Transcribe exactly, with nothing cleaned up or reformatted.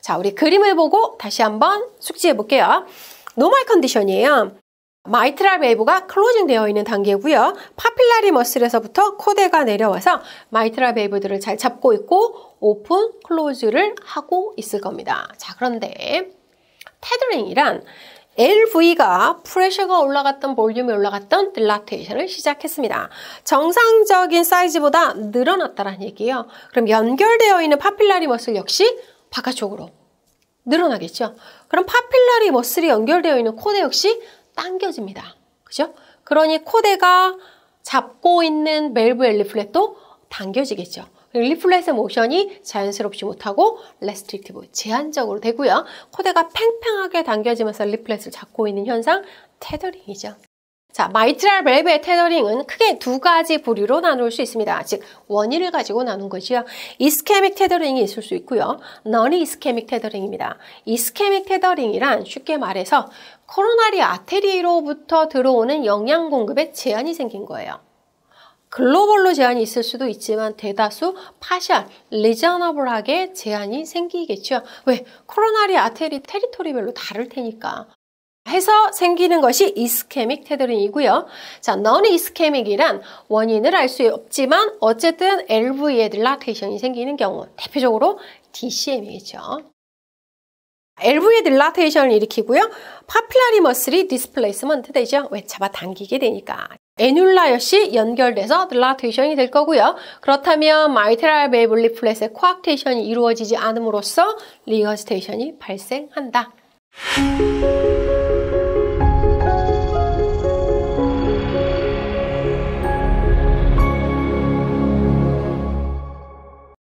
자, 우리 그림을 보고 다시 한번 숙지해 볼게요. 노멀 컨디션이에요. 마이트랄 밸브가 클로징 되어 있는 단계고요. 파필라리 머슬에서부터 코대가 내려와서 마이트랄 밸브들을 잘 잡고 있고 오픈, 클로즈를 하고 있을 겁니다. 자, 그런데 테더링이란 엘브이가 프레셔가 올라갔던 볼륨이 올라갔던 딜라테이션을 시작했습니다. 정상적인 사이즈보다 늘어났다는 얘기예요. 그럼 연결되어 있는 파필라리 머슬 역시 바깥쪽으로 늘어나겠죠. 그럼 파필라리 머슬이 연결되어 있는 코대 역시 당겨집니다. 그죠? 그러니 코대가 잡고 있는 밸브의 리플렛도 당겨지겠죠. 리플렛의 모션이 자연스럽지 못하고 레스트릭티브, 제한적으로 되고요. 코대가 팽팽하게 당겨지면서 리플렛을 잡고 있는 현상, 테더링이죠. 자, 마이트랄 밸브의 테더링은 크게 두 가지 부류로 나눌 수 있습니다. 즉, 원인을 가지고 나눈 거지요. 이스케믹 테더링이 있을 수 있고요. 너니 이스케믹 테더링입니다. 이스케믹 테더링이란 쉽게 말해서 코로나리 아테리로부터 들어오는 영양 공급에 제한이 생긴 거예요. 글로벌로 제한이 있을 수도 있지만 대다수 파셜, 리저너블하게 제한이 생기겠죠. 왜? 코로나리 아테리 테리토리별로 다를 테니까. 해서 생기는 것이 이스케믹 테더링이고요. 자, 너니 이스케믹이란 원인을 알 수 없지만 어쨌든 엘브이의 딜라테이션이 생기는 경우, 대표적으로 디씨엠이겠죠. 엘브이의 딜라테이션을 일으키고요. 파필라리 머슬이 디스플레이스먼트 되죠. 왜? 잡아당기게 되니까. 애뉴라 역시 연결돼서 딜라테이션이 될 거고요. 그렇다면 마이트랄 밸브 리플렛의 코악테이션이 이루어지지 않음으로써 리허스테이션이 발생한다.